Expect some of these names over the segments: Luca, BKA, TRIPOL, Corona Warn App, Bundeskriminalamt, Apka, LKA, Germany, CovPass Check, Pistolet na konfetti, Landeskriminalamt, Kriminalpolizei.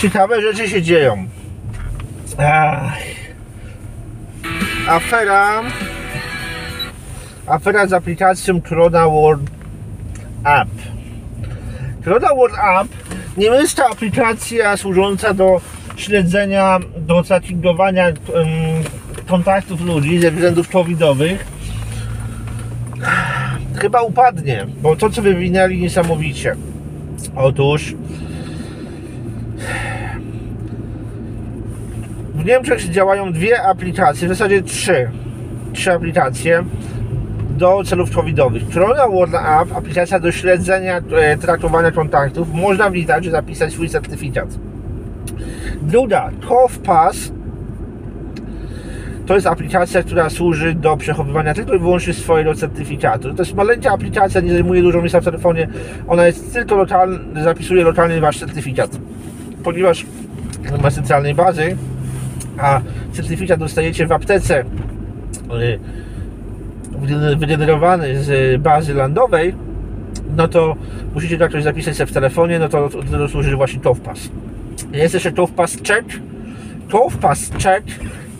Ciekawe rzeczy się dzieją. Afera z aplikacją Corona Warn App. Corona Warn App, niemiecka aplikacja służąca do śledzenia, do trackingowania kontaktów ludzi ze względów covidowych, chyba upadnie, bo to, co wywinęli, niesamowicie. Otóż w Niemczech działają dwie aplikacje, w zasadzie trzy aplikacje do celów covidowych. Corona Warn App, aplikacja do śledzenia, traktowania kontaktów, można w niej także zapisać swój certyfikat. Druga, CovPass, to jest aplikacja, która służy do przechowywania tylko i wyłącznie swojego certyfikatu. To jest maleńka aplikacja, nie zajmuje dużo miejsca w telefonie, ona jest tylko lokalna, zapisuje lokalnie wasz certyfikat, ponieważ nie ma centralnej bazy, a certyfikat dostajecie w aptece wygenerowany z bazy landowej, no to musicie tak coś zapisać sobie w telefonie, no to do tego służy właśnie CovPass. Jest jeszcze CovPass Check. CovPass Check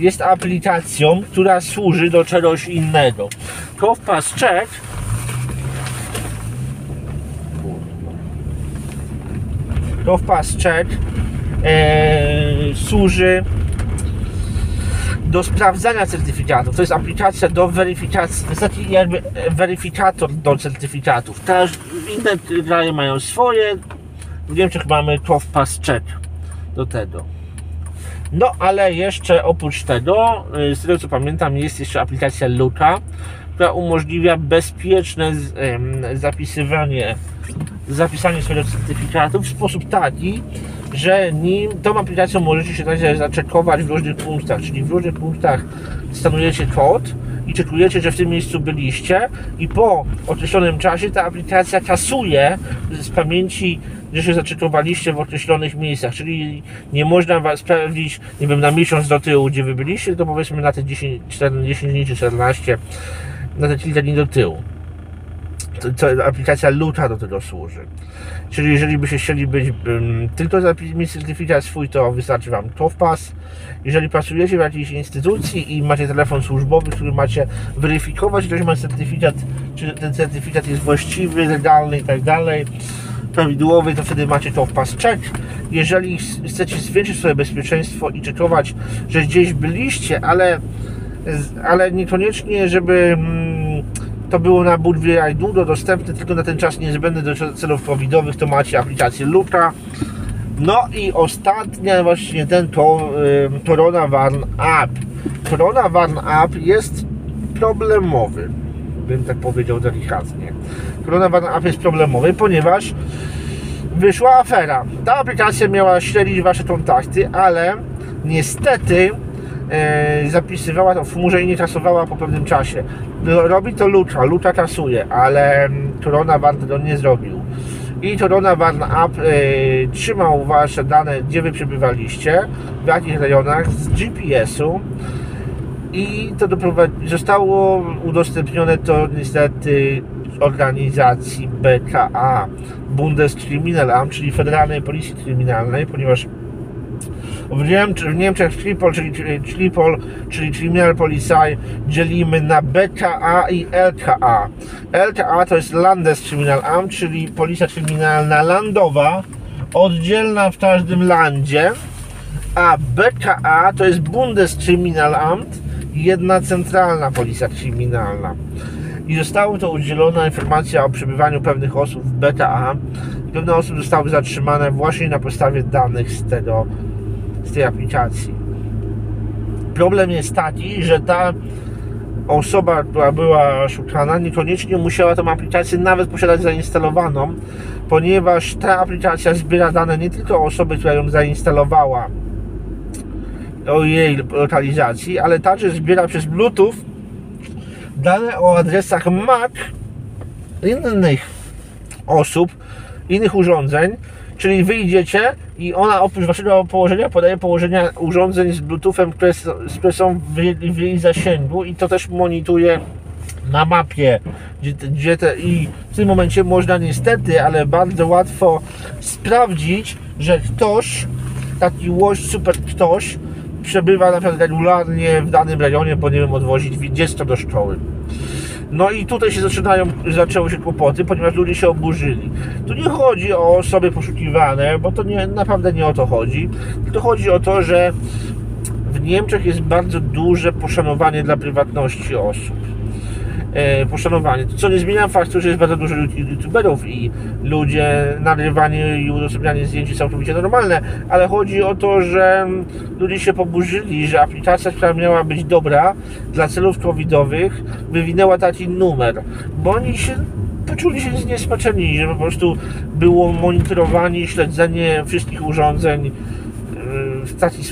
jest aplikacją, która służy do czegoś innego. CovPass Check służy do sprawdzania certyfikatów. To jest aplikacja do weryfikacji, to jest taki jakby weryfikator do certyfikatów. Też inne kraje mają swoje. W Niemczech mamy CovPass Check do tego. No ale jeszcze oprócz tego, z tego co pamiętam, jest jeszcze aplikacja Luca, która umożliwia bezpieczne zapisanie swojego certyfikatu w sposób taki, że nim tą aplikacją możecie się także zaczekować w różnych punktach, czyli w różnych punktach stanujecie kod i czekujecie, że w tym miejscu byliście, i po określonym czasie ta aplikacja kasuje z pamięci, że się zaczekowaliście w określonych miejscach, czyli nie można was sprawdzić, nie wiem, na miesiąc do tyłu, gdzie wy byliście, to powiedzmy na te 10 dni czy 14, na te kilka dni do tyłu. To aplikacja Luca do tego służy. Czyli jeżeli byście chcieli być tylko mieć certyfikat swój, to wystarczy wam CovPass. Jeżeli pracujecie w jakiejś instytucji i macie telefon służbowy, który macie weryfikować, czy ktoś ma certyfikat, czy ten certyfikat jest właściwy, legalny i tak dalej, prawidłowy, to wtedy macie CovPass Check. Jeżeli chcecie zwiększyć swoje bezpieczeństwo i czekować, że gdzieś byliście, ale niekoniecznie, żeby to było na budwie długo dostępne, tylko na ten czas niezbędny do celów covidowych, to macie aplikację Luca. No i ostatnia właśnie Corona Warn App. Corona Warn App jest problemowy, bym tak powiedział delikatnie. Corona Warn App jest problemowy, ponieważ wyszła afera. Ta aplikacja miała śledzić wasze kontakty, ale niestety zapisywała to w chmurze i nie kasowała po pewnym czasie. Robi to Luca, Luca kasuje, ale Corona Warn to nie zrobił. I Corona Warn App trzymał wasze dane, gdzie wy przebywaliście, w jakich rejonach, z GPS-u, i to zostało udostępnione to niestety organizacji BKA, Bundeskriminalamt, czyli Federalnej Policji Kryminalnej, ponieważ w Niemczech TRIPOL, czyli Kriminalpolizei, dzielimy na BKA i LKA. LKA to jest Landeskriminalamt, czyli Policja Kryminalna Landowa, oddzielna w każdym landzie, a BKA to jest Bundeskriminalamt, jedna centralna Policja Kryminalna. I została to udzielona informacja o przebywaniu pewnych osób w BKA. Pewne osoby zostały zatrzymane właśnie na podstawie danych z tej aplikacji. Problem jest taki, że ta osoba, która była szukana, niekoniecznie musiała tą aplikację nawet posiadać zainstalowaną, ponieważ ta aplikacja zbiera dane nie tylko osoby, która ją zainstalowała, o jej lokalizacji, ale także zbiera przez Bluetooth dane o adresach MAC innych osób, innych urządzeń. Czyli wyjdziecie i ona oprócz waszego położenia podaje położenia urządzeń z Bluetoothem, które są w jej zasięgu, i to też monitoruje na mapie, i w tym momencie można niestety, ale bardzo łatwo sprawdzić, że ktoś taki łoś, super ktoś przebywa na przykład regularnie w danym regionie, bo nie wiem, odwozić dziecko do szkoły. No i tutaj się zaczęły się kłopoty, ponieważ ludzie się oburzyli. Tu nie chodzi o osoby poszukiwane, bo to nie, naprawdę nie o to chodzi. Tu chodzi o to, że w Niemczech jest bardzo duże poszanowanie dla prywatności osób. Poszanowanie, co nie zmienia faktu, że jest bardzo dużo youtuberów i ludzie nagrywanie i udostępnianie zdjęć jest całkowicie normalne, ale chodzi o to, że ludzie się poburzyli, że aplikacja, która miała być dobra dla celów covidowych, wywinęła taki numer, bo oni się poczuli się zniesmaczeni, że po prostu było monitorowanie i śledzenie wszystkich urządzeń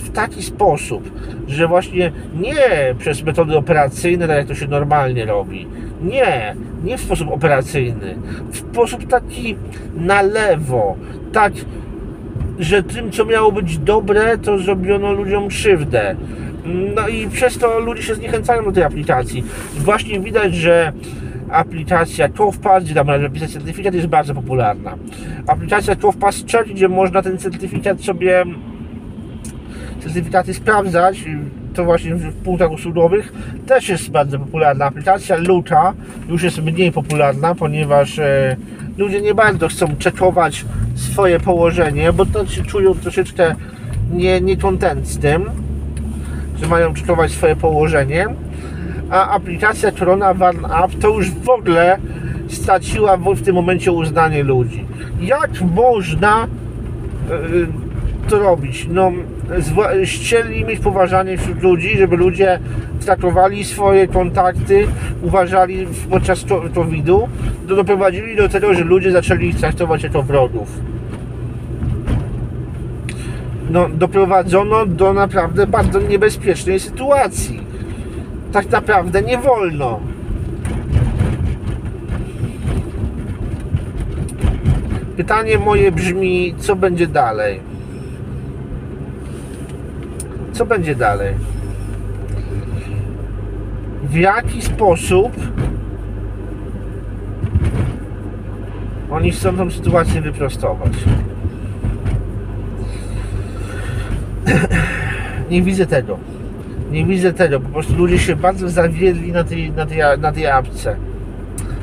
w taki sposób, że właśnie nie przez metody operacyjne, tak jak to się normalnie robi, nie w sposób operacyjny, w sposób taki na lewo, tak, że tym, co miało być dobre, to zrobiono ludziom krzywdę. No i przez to ludzie się zniechęcają do tej aplikacji. Właśnie widać, że aplikacja CovPass, gdzie tam można pisać certyfikat, jest bardzo popularna. Aplikacja CovPass Check, gdzie można ten certyfikat sobie sprawdzać, to właśnie w punktach usługowych też jest bardzo popularna. Aplikacja Luca już jest mniej popularna, ponieważ ludzie nie bardzo chcą czekować swoje położenie, bo to się czują troszeczkę niekontent z tym, że mają czekować swoje położenie, a aplikacja Corona Warn App to już w ogóle straciła w tym momencie uznanie ludzi. Jak można to robić? No, chcieli mieć poważanie wśród ludzi, żeby ludzie traktowali swoje kontakty, uważali podczas COVID-u, to doprowadzili do tego, że ludzie zaczęli ich traktować jako wrogów. No, doprowadzono do naprawdę bardzo niebezpiecznej sytuacji. Tak naprawdę nie wolno. Pytanie moje brzmi, co będzie dalej? Co będzie dalej? W jaki sposób oni chcą tą sytuację wyprostować? Nie widzę tego. Nie widzę tego. Po prostu ludzie się bardzo zawiedli na tej apce.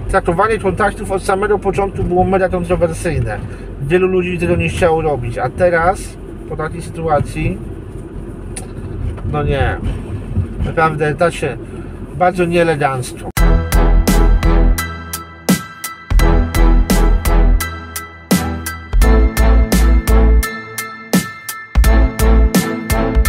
Traktowanie kontaktów od samego początku było mega kontrowersyjne. Wielu ludzi tego nie chciało robić. A teraz, po takiej sytuacji, no nie, naprawdę da się bardzo nieelegancko.